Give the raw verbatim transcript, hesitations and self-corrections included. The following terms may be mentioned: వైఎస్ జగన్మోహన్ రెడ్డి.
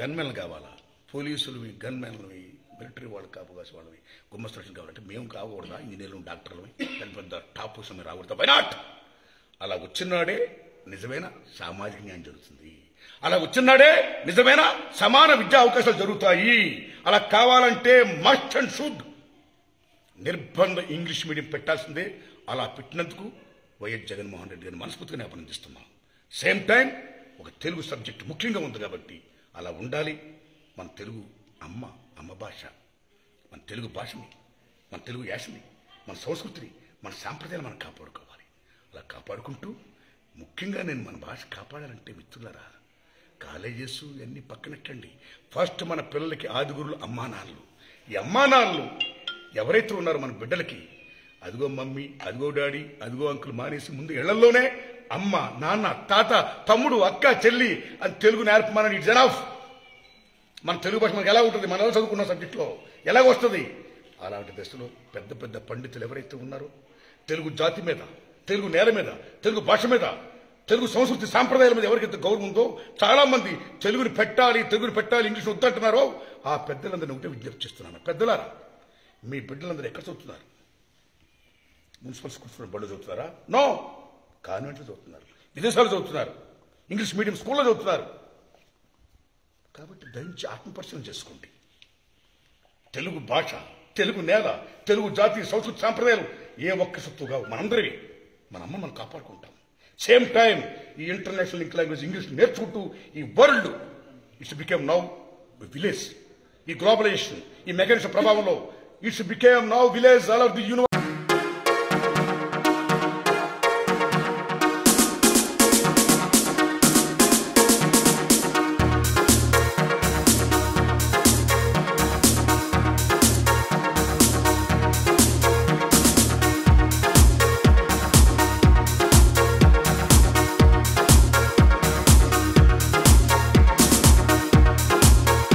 గన్మెన్లు కావాలా? పోలీసులువి, గన్మెన్లువి, మిలిటరీ వాళ్ళు, కాపుగాసి వాళ్ళవి, గుమ్మస్త్రం కావాలంటే మేము కాకూడదా? ఇంజనీర్లు, డాక్టర్లవి, దాని పెద్ద టాప్ పొజిషన్ మీరు రాకూడదా? Why not? అలా వచ్చినాడే నిజమైన సామాజిక న్యాయం జరుగుతుంది. అలా వచ్చినాడే నిజమైన సమాన విద్యా అవకాశాలు జరుగుతాయి. అలా కావాలంటే మస్ట్ అండ్ షుడ్ నిర్బంధ ఇంగ్లీష్ మీడియం పెట్టాల్సిందే. అలా పెట్టినందుకు వైఎస్ జగన్మోహన్ రెడ్డి గారిని మనస్ఫూర్తిగానే అభినందిస్తున్నాం. సేమ్ టైం ఒక తెలుగు సబ్జెక్ట్ ముఖ్యంగా ఉంది కాబట్టి అలా ఉండాలి. మన తెలుగు అమ్మ అమ్మ భాష, మన తెలుగు భాషని, మన తెలుగు యాసని, మన సంస్కృతిని, మన సాంప్రదాయాలు మనం కాపాడుకోవాలి. అలా కాపాడుకుంటూ ముఖ్యంగా నేను మన భాష కాపాడాలంటే మిత్రులరా, కాలేజెస్ ఇవన్నీ పక్కనెట్టండి. ఫస్ట్ మన పిల్లలకి ఆదిగురులు అమ్మానాన్నలు. ఈ అమ్మానాన్నలు ఎవరైతే ఉన్నారో మన బిడ్డలకి అదిగో మమ్మీ, అదిగో డాడీ, అదిగో అంకుల్ మానేసి ముందు ఇళ్లలోనే అమ్మ, నాన్న, తాత, తమ్ముడు, అక్క, చెల్లి అని తెలుగు నేర్పమని. It's enough. మన తెలుగు భాష మనకు ఎలా ఉంటుంది? మనం చదువుకున్న సబ్జెక్టులో ఎలా వస్తుంది? అలాంటి దశలో పెద్ద పెద్ద పండితులు ఎవరైతే ఉన్నారో తెలుగు జాతి మీద, తెలుగు నేల మీద, తెలుగు భాష మీద, తెలుగు సంస్కృతి సాంప్రదాయాల మీద ఎవరికైతే గౌరవం ఉందో, చాలా మంది తెలుగుని పెట్టాలి, తెలుగుని పెట్టాలి, ఇంగ్లీష్ వద్దంటున్నారో ఆ పెద్దలందరినీ ఒకటే విజ్ఞప్తి చేస్తున్నాను. పెద్దలారా, మీ బిడ్డలందరూ ఎక్కడ చదువుతున్నారు? మున్సిపల్ స్కూల్స్ బళ్ళు చదువుతున్నారా? నో, కాన్వెంట్లు చదువుతున్నారు, విదేశాలు చదువుతున్నారు, ఇంగ్లీష్ మీడియం స్కూల్లో చదువుతున్నారు. కాబట్టి దయించి ఆత్మపరిశీలన చేసుకోండి. తెలుగు భాష, తెలుగు నేల, తెలుగు జాతి, సంస్కృతి సాంప్రదాయాలు ఏ ఒక్క సొత్తు కావు. మనందరివి మన అమ్మ మనం కాపాడుకుంటాం. సేమ్ టైం ఈ ఇంటర్నేషనల్ లాంగ్వేజ్ ఇంగ్లీష్ నేర్చుకుంటూ ఈ world it's became now village. ఈ గ్లోబలైజేషన్ ఈ మెకానిజం ప్రభావంలో it's became now village all of the universe.